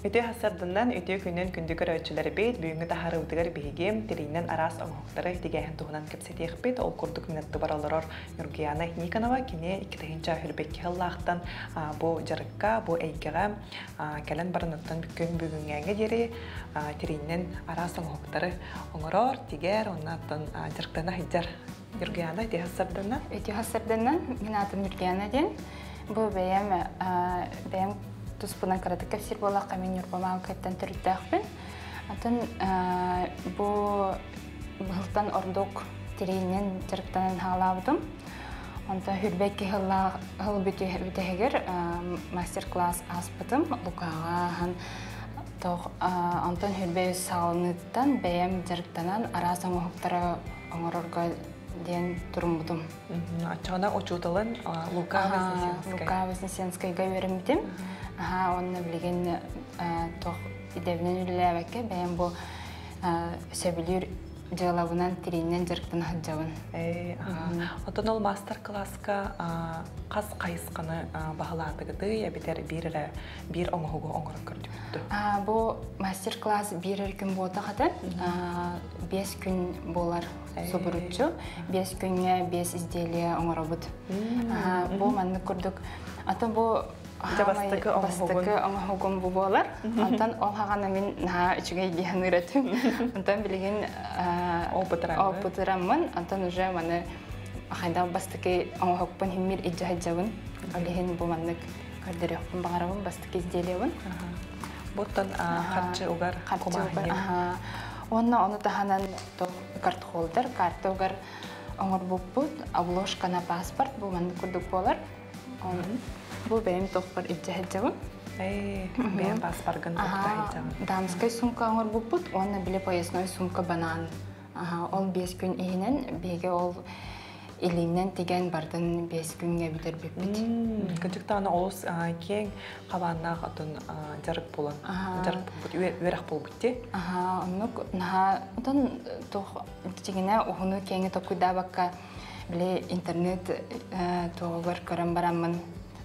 Өте хасарданнан өте күннен күндігір өйтшілері бейт, бүйінгі тахары өтігір бейгем, терейінен арас оңықтары дегейін тұғынан кіпсет еқпет, ол күрдік мінетті бараларар Нүргияна Никонова кене икітігінші үрбекке ғыллақтан бұ жарыққа, бұ әйгіға кәлін барынаттан бүккен бүгінгенге дере терейінен арас оңықтары оңырар, дегер, оннаттан жарықтана хайдар Нүргияна өте хасарданнан? Өте хасарданнан, мен атым Нүргияна ден, бұл бәйім Туспуна карадыка всер бола камень юрбамау кайттан түріттәқпін. Атын бұл бұлтан ордук терейінен жарықтанын халаудым. Онда хүрбекке хыл бүтігер мастер-класс аспытым. Лукаға антон хүрбей салыныттан бәйім жарықтанан аразың ұқтары оңырырға ден тұрмудым. Ачығына ұчудылын Лука Вознесенскайға өрімдім. Онны білген тоқ идевнен үліләвәкке бәйін бұл сөбілер жылабынан терейінен жарықтан ғаджауын. Отын ол мастер-классқа қаз қайысқаны бағылатығыды, әбетер бір оңығығы оңғырын көрдіңді? Бұл мастер-класс бір әркін болта қады, 5 күн болар сұбыручы, 5 күнге 5 іздейлі оңғыры бұд. Бұл мәнді көрдік. Атын бұл бастығы оңғығын бұл болар. Антан ол хағана мен наға үшіге егеян үйретім. Антан білген опытырамын. Антан уже маны қайда бастығы оңғығын хеммер иджаджауын. Білген бұл мандық көрдері өкпін бағарауын, бастығы іздейлеуін. Бұттан қарчы ұғар қомағын ең. Оны тағанан карт қолдар, карты ұғар оңғыр бұппұт, облошқана паспорт бұл мандық көрдік болар. Бұл бәйім тоқпар үлтәйдіғым. Бәйім баспарғын тоқтайдіғым. Дамскай сумка оңыр бұппыт, оны білі поясной сумка банан. Ол 5 күн егінен, беге ол еліңнен теген бардың 5 күнге бітір біппіт. Күншікті аны олыс кең қабаннақ ұтын жарық болын, жарық бұппыт, өрақ бұл бұтте. Онық ұтын тоқ тегіне ұғыны кеңі топқыда баққа біле интернет тоғылыр көрін барамын.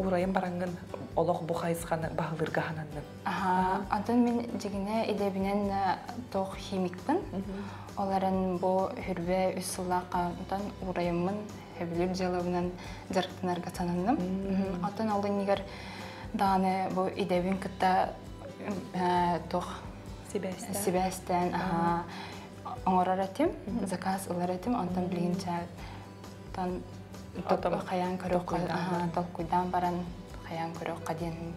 ұрайын баранғын олық бұл қайысқаны бағылырға хананным. Онтан мен дегіне едебінен тұқ химикпін. Оларын бұл үрбе үсіллаққа ұрайымын өбілер жылығынан жарықтанарға сананым. Атын олың егер дағаны бұл идевін күтті тоқ себәстен оңырар әтім, заказ ұлар әтім, онтан білгенше қаян көріққайдан баран қаян көріққа дейін.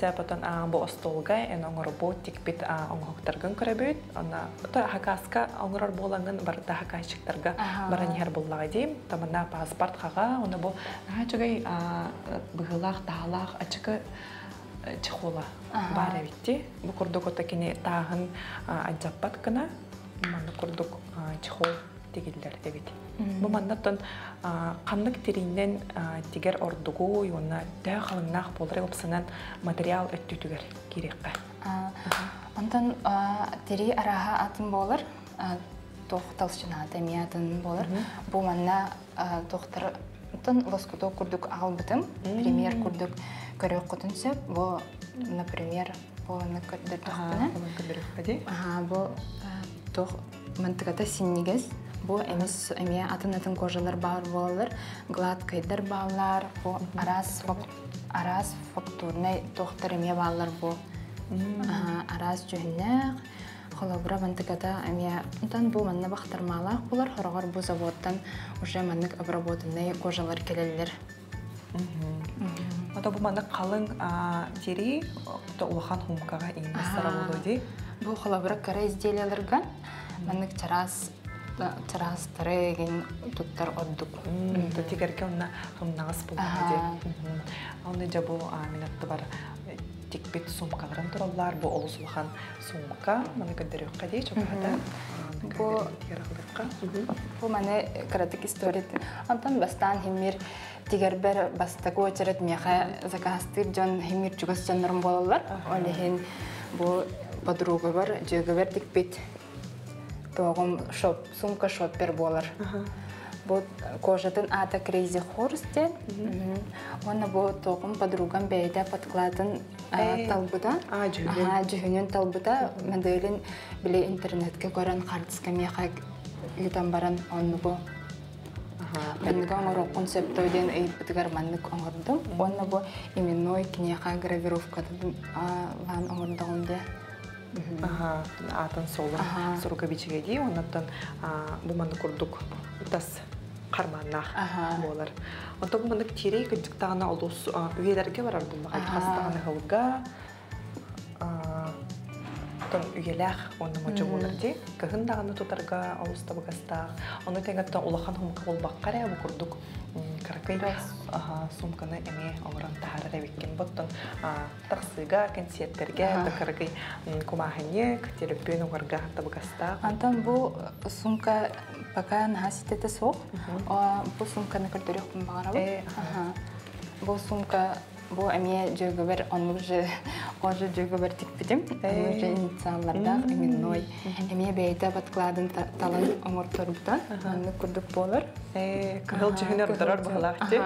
Сәпәтін бұл ұстолға ән оңыры бұл текпет оңғықтарғын көрі бөйт. Хақасқа оңырар болаңын барыда хақашықтарға баран ер болаға дейм. Тамына паспорт қаға, оны бұл ғачығай бұғылақ, тағылақ, ачықы чықула бар әвітті. Бұл күрдік өті кене тағын аджаппат қына, мұнды күрдік чықул дегелдер әвітті. Бұл мандаттан қамдық терейінен тегер ордығы ойуына дәу қалыңнақ болырай өпсінен материал өттетігер керекқа. Онтан терей араға атын болыр, тоқталшына дәме атын болыр. Бұл маңна тоқтыртын лоскуды күрдік албытым, премьер күрдік көрі құтын сөп. Бұл, например, бұл нөкірдір тоқтыны. Бұл тоқ мантығата сенегіз. Бұл әме атын-атын кожалар бағыр болылыр, гладкайдар бағылар, араз фактурны тоқтыр әме бағылар бұл. Араз жүннәқ, қолабыра бантығада әме ұнтан бұл мәнні бақтырмалақ болыр, құрағыр бұл заводтан ұжы мәннік абработынай кожалар келелілер. Бұл мәнні қалың терей ұлыған хумкаға еңістара болуды? Бұл қолабыра кәрі іздейлелерген, мәннік чараз чырастары еген тұттар ордық. Тегерге онына ғымнағыз болғады. Оны жабу минатты бар тикбет сумкаларын тураллар, бу олусулган сумка, мына кадер юккадей чөкәдә. Бу ярыклыкка. Бу менә кратик история. Антан бастан химмер тигәр бер бастагы очрат миха заказтып җан химмер чугасларым балалар. Алеһин бу подруга бар, җөгәвер тикбет. Тогым шоп, сумка шоппер булар. Вот кожатын ата крейзи хорсте. Она была током подругам бейда подкладан талбуда. Джигунен талбуда моделин были интернетке коран хардском яхак литам баран он был. Пенгаморок концепт один и подгарманник он гордом. Он был именной книга гравировка ван он гордонде. Атан соло сургабичья ди он оттан буман курдук тас. قرمانه مولر. أنتم من كتيري كنت تعنا على ويدر جبر البوم خد خستانه هوجا. كان يلاخ وإنما جوولر دي كهند عنا تترجع على استبقسته. أنتم تيجت على خانهم قبل بقرة وكردوك كركيلة سمكنا إمي عمران تحرر ويكين بطن تغسيجا كنت يترجع تكركي كماهنيك تلبينه ورجع تبقسته. أنتم بو سمكة пока она сидит здесь, а босумка на которой мы говорили, босумка, бо мне джугвер, он же джугвер тикпитим, он же инсан ларда, именной, мне бейда подкладан талан амортарбта, на курдук полар, кал джинер дарар балахти,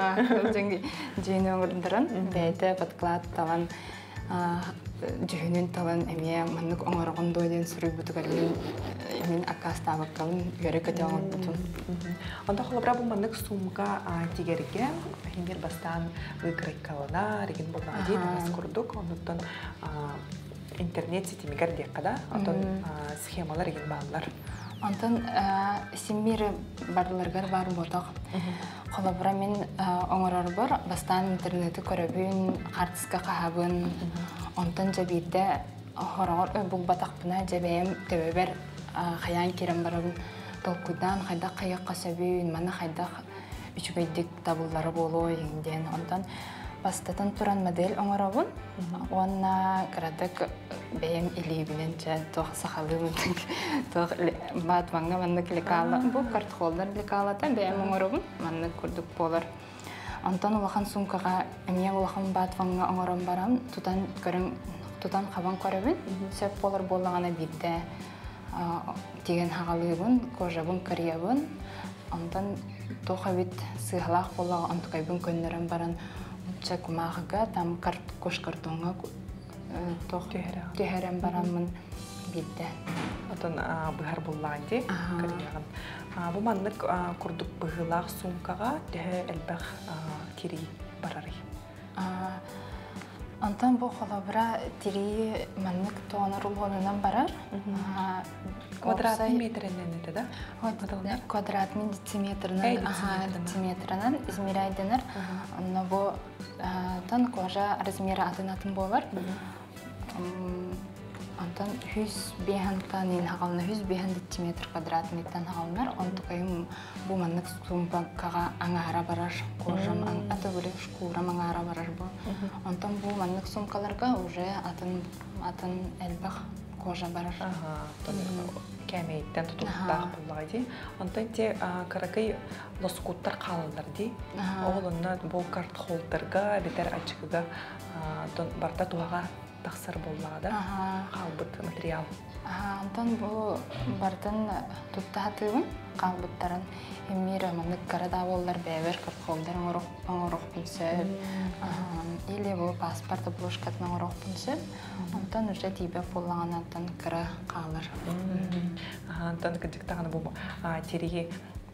джинер даран, бейда подклад талан جهنين طبعاً أمياء منك أمر عندوين سرور بتقلين من أكاستا بتقلين يريك تجاوب بتون. عند خلاب رابو منك سومكا تيجريكه هنير باستان ويكريك كلا رجيم بنادي ناسكردوك عندن إنترنت سيتي مقدرة كذا عندن سخيم على رجيم بالر. عندن سمير بالرجال بارو بطاق. خلاب رامين أمر رابو باستان إنترنت كربون عرضك قهبون. أنتن جبيدة هرول بقبض أقبنا جبهم تببر خيان كريم برا تلقدان خدا قيا قصبين منا خدا بيشو بيدك تابو لربولو يندين أنتن بس تنترن مدل عمرابون وانا كردك بهم اللي بينجا توخ سخالو توخ بعد مانا منك لكالا بكرت خولدر لكالا تن بهم عمرابون منك كردك بولر أنتن وخان سومكها أمي وخان بات فنجا أمرام برام تودن كرم تودن خبان كربين سب بولر بولعنا بيده تيجن هالويبون كوجبون كريبون أنتن توخبيت سهلاخ بولع أنت كيبون كنرم بران تشك ماخجا تام كرت كوش كرتونغا توخ تهرم برام من بيده أنتن بهر بولعتي كريم بمنك كردب بغلاق سمكها ده البخ كري برري. أنتم بخلابرة تري منك تونرو هونن برر. كвадрат متر ننده ده. كвадрат من ديمتر نن. ديمتر نن إزميراي دنر. نبو تن كوجا رزميرا أتنات بولر. أنتن هيس بهن تانين هقولنا هيس بهن ديمتر كвадрат متن هقولنا أنتقيم بومنك سومبا كعا أنعارا براش كورم أن أتقولش كورم أنعارا براش بو أنتم بومنك سوم كلركا وجه أتن البخ كورم براش كامي تنتو تباخ بالعادي أنتن تي كركي لسكوتر خالدر دي أولنا بوكارت خالدرجا بترأجك ده تن برتاتو هقا تخسر بالله قلبت ماتريال. عندن بو برتن تتهتون قلبت ترن يميرة منك كردا والدر بيعيش كفخدر نروح بنسب. إللي بو باسبورت بلوش كتنا نروح بنسب. عندن رجتي بفلان عندن كره قالر. عندن كديك تاعنا بو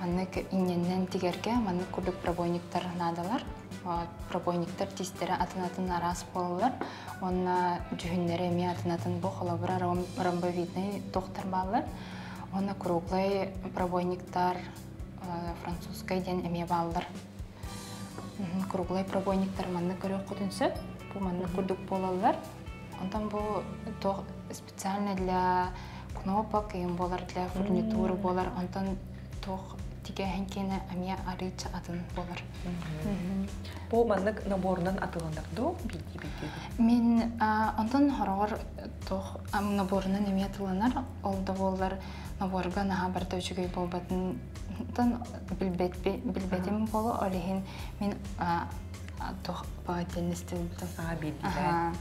Маннык инненнен тигерге, маннык курдук пробойниктар надалар. Пробойниктар тистері атын-атын арас болылар. Онна жүхіннері әме атын-атын бұқылабыра ромбовидный доқтар балылар. Онна круглай пробойниктар французскай ден әме балылар. Круглай пробойниктар маннык көрі құтынсы. Бұл маннык курдук болылар. Онтан бұл специально для кнопок, болар для фурнитуры болар. Онтан тох тиге хенкене амия арыч атын болар. Бу маннык набордан атыландак до бити. Мен онтан хорор тох ам набордан эмне атыланар, олда болар наборга наха барда жүгөй болбатын. Тон билбетим боло олехин мен тох патенистил бутага битиле.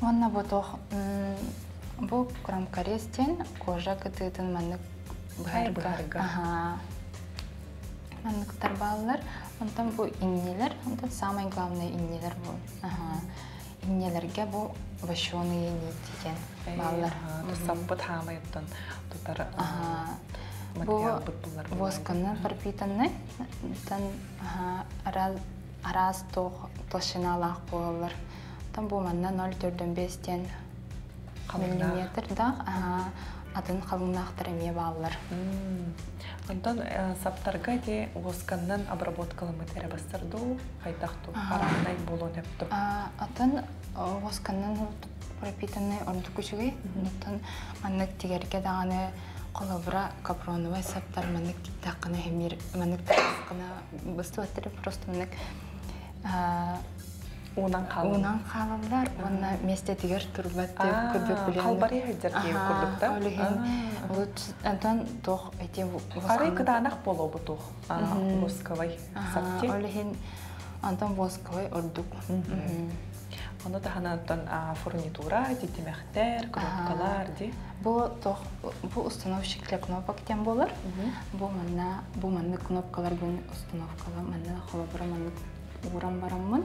Онна бу тох бу крамкарестен кожа кытытын маннык Манныктар балалар, онтан бу иннелер, онтан самый главный иннелер бу. Иннелерге бу вощёные нитиген балалар. Самбытхамайттан тутар материал буттулар. Восканнар пропитанны, тан араз тох толщиналах болалар. Тан бу манна 0,4-5 миллиметр да. Атын қалынақтыр әме балылар. Ондан саптарға де ғосқаннан обработкалы мәтері бастырды, қайтақты қарағынай болу нәпті. Атын ғосқаннан пропитаны орынды көшігі, ұнтын мәнік тегерге дағаны қолабыра капроновай саптар мәнік таққына әмер, мәнік таққына бұсты өттірі просто мәнік Унан қалылар, онна месте тегер тұрбатты күрді күлені. Қалбары әдерге күрдікті? Олығын, тоқ әйте восқанын. Арай күданақ болу бұ тоқ, восқалай сапте? Олығын, антан восқалай ордық. Оны тағанаттан фурнитура, детемектер, күрдікалар де? Бұл установщикле кнопактен болар. Бұл манны кнопкалар бен установкалы, манны қолабыра манны урам барамын.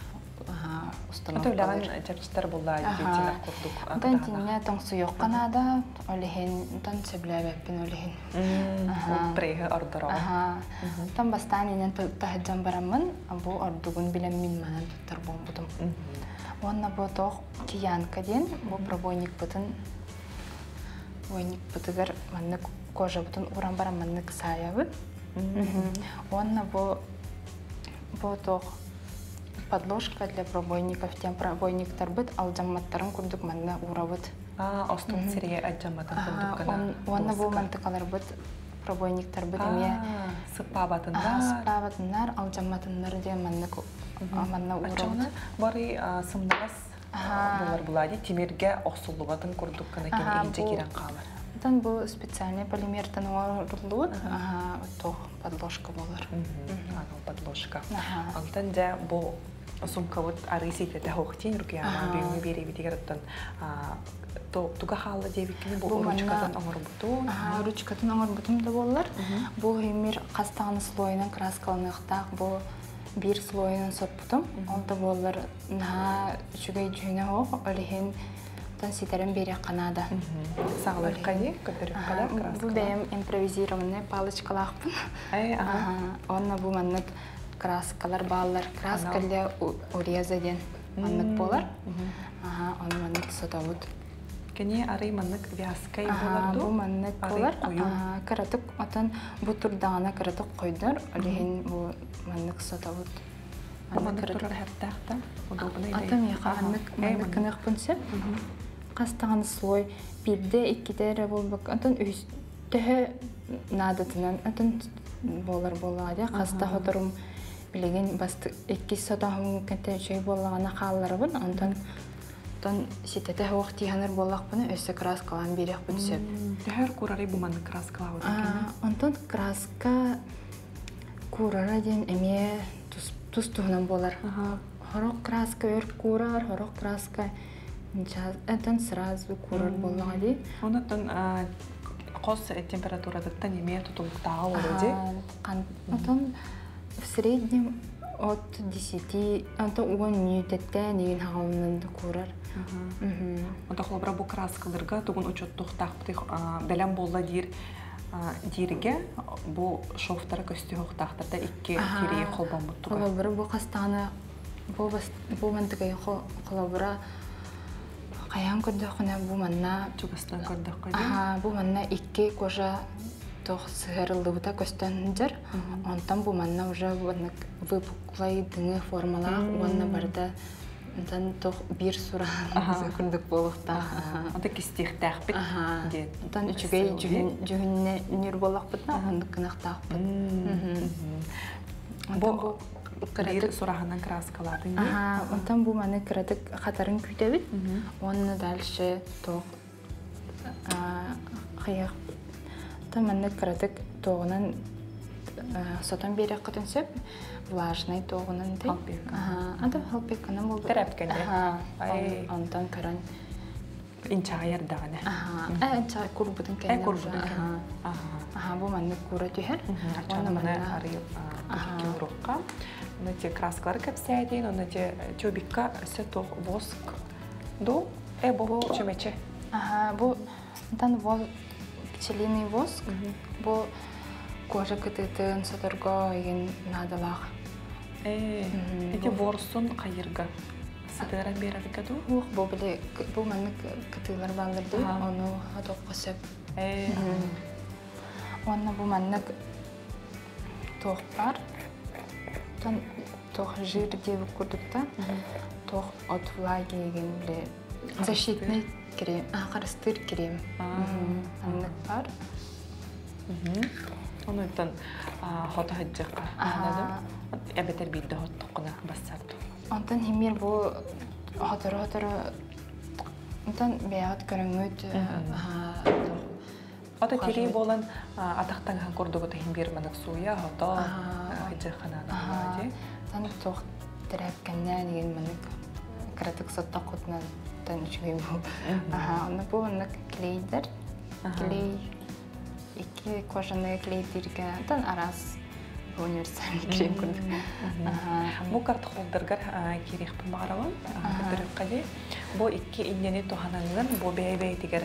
установок. Өтілдәген тәркістер болда әйтетінер құрдық. Өтін тіне тоңсы еқ қанада, өліген, өтін сөбілі әбәппен өліген. Прейгі ордырау. Өтін бастан енен тәхіджан барамын, бұл ордығын білем мен мәнен тұттар болбудым. Онна бұл тоқ киянка ден, бұл пробойник бұтын, ойник бұтығыр мәнік кожа бұтын ұран барам мәнік саябы. Онна бұл тоқ подложка для пробойников, тем пробойниктар бұт, ал жамматтарын күрдік мәнді ұра бұт. Остың сірге әт жамматтан күрдік қана? Оны бұл мәнтікалар бұт, пробойниктар бұт әме. Сықпа батындар? Сықпа батындар, ал жамматындар де мәнді ұра бұт. Әтшіңі бары сымдағыз бұлар бұлады, темерге оқсулы батын күрдік қана кен әйінже керек қалар. Бұдан бұл специальный полимерден орылуыд, тоқ подложка болар. Анал подложка. Алтан де бұл сумкавыд арысейді тәуқтен үргияма бүйіні беребедегерден тұға қалы дейбекені бұл ручкатын оңыр бұтын? Ручкатын оңыр бұтын да болар. Бұл үймер қастағыны слойынан краскалынықтақ бұл бір слойынан сөп бұтым. Ол да болар наға жүгей жүгіне оқ өліген сетерін бере қанады. Сағылар қане, көтеріп қала, қырас қала? Бұл бәйім импровизированный палычқалақпын. Онына бұл мәнік қырасқалар балылар, қырасқалды урезаден мәнік болар. Оны мәнік сотауыд. Кәне арай мәнік вязкай боларды? Бұл мәнік болар. Қыратық, отын бұл тұрдағына қыратық қойдар. Олеген бұл мәнік сотауыд. Мәнік тұрыр әрттақты? Атым еқа мәнік қынық бұнсы. Қастаған слой бірді, екідері болбақ, өтін үстігі надатынан өтін болар-болады. Қастағы тұрым білеген басты екі сотағын кәнті үші болағына қалылары бұн, өтін сететі оқты еңір болақ бұны өсі краскалан берек бұн сөп. Дәр құрары бұманды краскала өтін? Өтін краска құрары ден әме тұстығынан болар. Хорық краска өр құрар, хорық краска. Әтін сразу көрір болуға дей. Оны түн تنقص التمبيراتورة الثانية مية تتعاور دي. كان أنتم في سريدني от 10 до 1 минуты تاني نهاون ندكورر. ونتخلو بربو كراسك درجة تقول أنتو تختار بتخ بلام بولا دير ديرجة بو شوفترك استيوه تختار ده إكير كيري خلبا متوقع. خلبا بربو قصدنا بو بس بو منطقة خلبا قيام كده خنا بو منا شو قصدنا كده قيام. بو منا إكير كوجا تخ سهر اللي بده كستندر. أنتم بو منا وجا بدنك выпуклый дыны формалах уанна барда дан тох бир суран күндік болықта ата кистехтах бит де дан үчүгэй жүгүнне нир болах битна андык кынахтах бит бо кырадык сураханан краскалатын онтан бу маны кырадык хатарын күйтебит онна дальше тох кыях тан маны кырадык тоғынан сотан берек кытынсеп влажный тоғынан дей. Халпек. Адам халпек кына болды. Тәрәпкен де. Ондан көрін. Инчаға ярдағаны. Инчаға көрбудың кәне. Көрбудың кәне. Бұл мәнді көрі түйер. Оны мәнді арып кеурыққа. Оны те красқылар көпсәйдейін. Оны те төбікқа сөтоқ воск. Ду. Бұл чөмече. Бұл пчелиный воск. Бұл кожа кытытын сатырго еген надалах. Эти ворсун кайырга сатыра берерге ду? Ух, бу мэнник кытылар балдырды, ону адок кысып. Онна бу мэнник тох бар. Тох жир дебі курдыкта, тох от влаги еген біле. Защитный крем, қырыстыр крем. Мэнник бар. أنا أتن خطه الجقة هذا أبي تربية ده تقنا بس هذا أنتن همير بو هترى أنتن بيعات كرموت هذا كلي بولن أتختن هنقول دوت همير منفسوية هذا الجقة هذا هذي أنا توخ تراب كناني منك كرتك صدقتنا تنشوي بو أنا بو إنك كليدر كلي إكى كوجنة كلي ترجع تان أراس بونيرسان كريم كده مو كرت خود درجها كيري خب معروان درجة دي بو إكى إنني توهنان بو بيع بيع تجار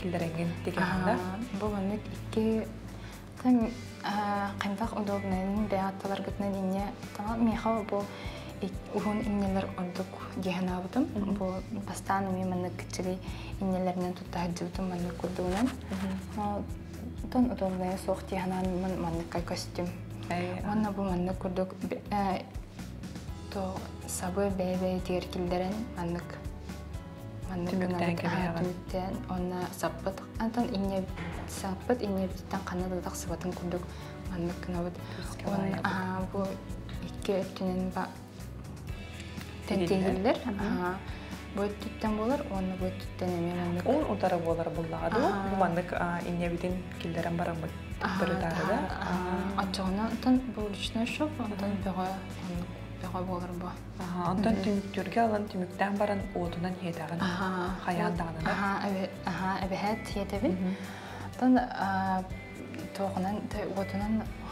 كل درجين تجارنا بو منك إكى تان قنفق أدوبنا إن بيع تلرجتنا إنني تمام ميخاو بو وهون إنني لر أدوب جهنا بدم بو بستان مي منك تري إنني لرنا تتهجبتم منك كدونا تن أتوقع سوختي هنا من كاكستيم. وانا بمن كردك تو سبب بيبي تير كيلدرن منك تمتين أنا سبت أنت إني سبت إني تنقلنا لدك سبتن كردك منك نود وانا بو إكتنين با تنتيلر بود تتم بولر وان بود تتنمي منك. أون أترى بولر بولادو منك إني بدين كيلدرم برام بردارة ده. أتجونا أنتن بولشنا شوف أنتن بقى بولر با. أنتن تيم ترجع أنتن تيم كتام بران أودنا هيدان. خيال دانا. أبي هاد هيدبي. أنتن توقنا أودنا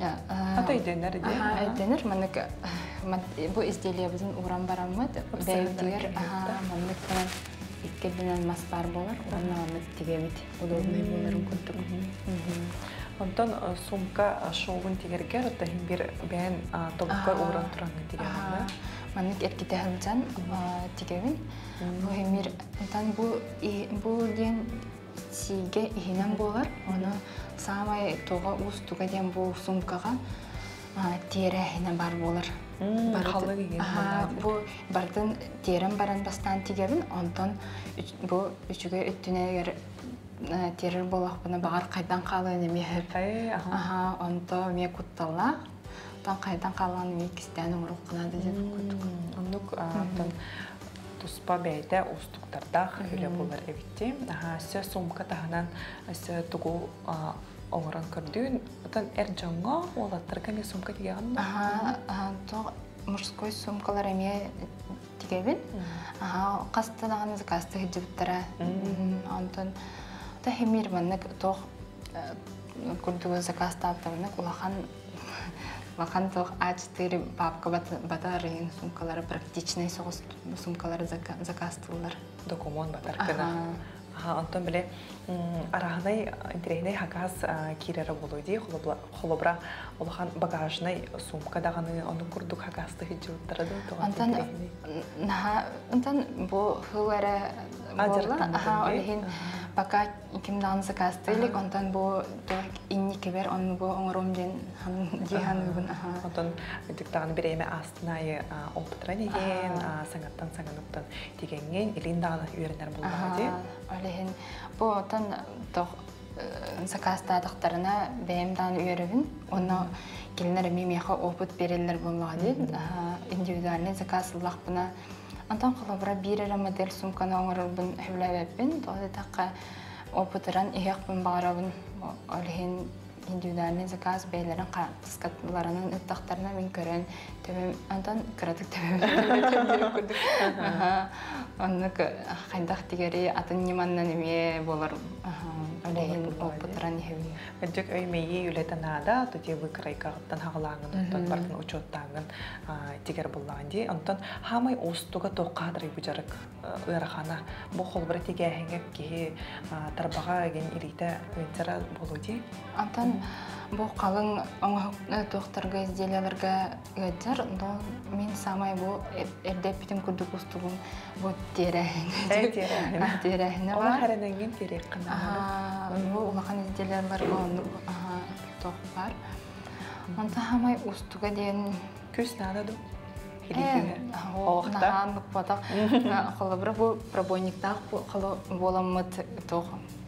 يا أنت يدينر يدينر منك من بو إستيليا بزن أورام برامات بيدير منك يكدنا المسبار بولر ونا متجمد ودورنا بولر وكنتم أنتن سمكة شوون تجرجر التهم بير بين طبقة أورام ترانج تجرنا منك إركتهل جن تجمد وهمير أنتن بو دين سيجى هنا بولر ونا самый тоға өз түгеден бұл сумкаға тері әйіне бар болыр. Қалы деген бардыр. Бұл бардың терін баран бастан тегерін, онтан бұл үшіге өттіне تيرر بالله بنا بعار قيدان قالني مهب أها أنت مية كنت الله تان قيدان قالني مية كستان ومرق قنادي كنت أنك تان تصبح بعيدة أستك ترداخ يلا بولر أبيتي أها سوم كتهنان ستقو أوران كردين تان إرجعنا ولا تركني سوم كتيجان أها تان مشكوي سوم كلر مية تجيبين أها قصة عن زكاستة جبت ترى أنتن تحمير منك توخ كنت زكاستة منك وخان توخ أجتير بابك بتارين سوم كلر براكتيشني سوس سوم كلر زكاستولر دكومون بتركنا ها أنتم بلي أرهني انترهني هكاس كيرة بولودي خلبرة والله خان بقاشني سوم كذا غني أنا كردوك هكاس تهجو تردو أنتن نها أنتن بو هو را والله ها ألهين بقى يمكن دانس كاس تلي أنتن بو توك إني كبر أن بو عمرهم جن جهان يبون ها أنتن دكتوران بريمة أستناي أوبتراني جن سعتن تيجين إلين دانا يورنر بولودي ألهين بو أنتن توك زكاستا دخترنا بهم دان يورون أنه كلنا رميم يخو أوبت بريلر بولودي إنديودارني زكاس الله بنا أنتم خلبرة بيرة مدير سوم كنا عمر بن حبلة بن طاعة تقع وبتران إياق بن بعربن عليهن هندودانين زكاس بيلرن قا سكت لرنن التخترنا من كرن تمام أنتم كردك تمام ها أنك خد اختياري أتني من نمية بولر عليهن وبتران يهوي أنتك أي مية ولا تنادا تجيبوا كريكة تنهاغلانن أنتم بركن أشوت تانن تجار بولاندي أنتم هم أي أستوكا توقعات ريبجارك ورخانة بخل برتيجا هنجك كه تربعة جن إريتا وينترا بولودي أنتم بخالن أمه دكتور جايز ديالرجا جدار ده مين سامي بو إردبيتم كده بستون بو تيرهن تيرهن والله هرنا جن تيرقنا بو وخان ديالرجا تخبر أنت هم أي أستوكا دين كيس نادو نعم نقطة خلبرة بو بربونيك تاخ خلو بولمت توخ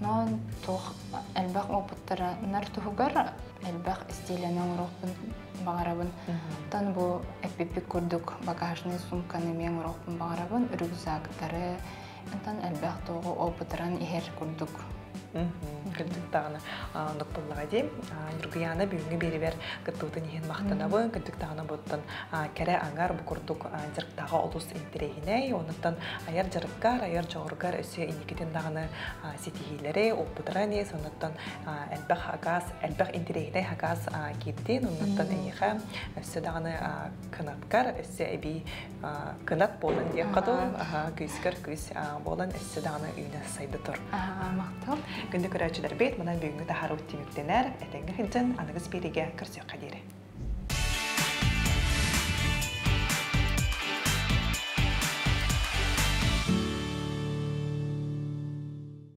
نان توخ الباق أبتر نرتهجر الباق استيلنا مروقن بعربن تان بو أبيبي كردوك بقاشني سوم كنمي مروقن بعربن رجزاك ترى تان الباق توه أبتران إهر كردوك كردوك تاعنا نقطة العادي رجعنا بيومي بيربير كتوتن يهن مختنا بون كردوك تاعنا بطن كرا أنجار بكردوك جرك تاعه أدوس إنتري هناي ونتن أيار جرك كار أيار جوركار أشياء إني كتن تاعنا ستيهيلري أبتراني سنتن الباق هكاس الباق إنتري هناي هكاس كيدين ونتن إيخا أشياء تاعنا كنات كار أشياء بي كنات بولن يقدو كيس كار كيس بولن أشياء تاعنا يناس سيدتر مختل كنت كراجل البيت من البيوم تحاول تمكننا أتنقل جدا عن قصبيرية كرسي قديرة.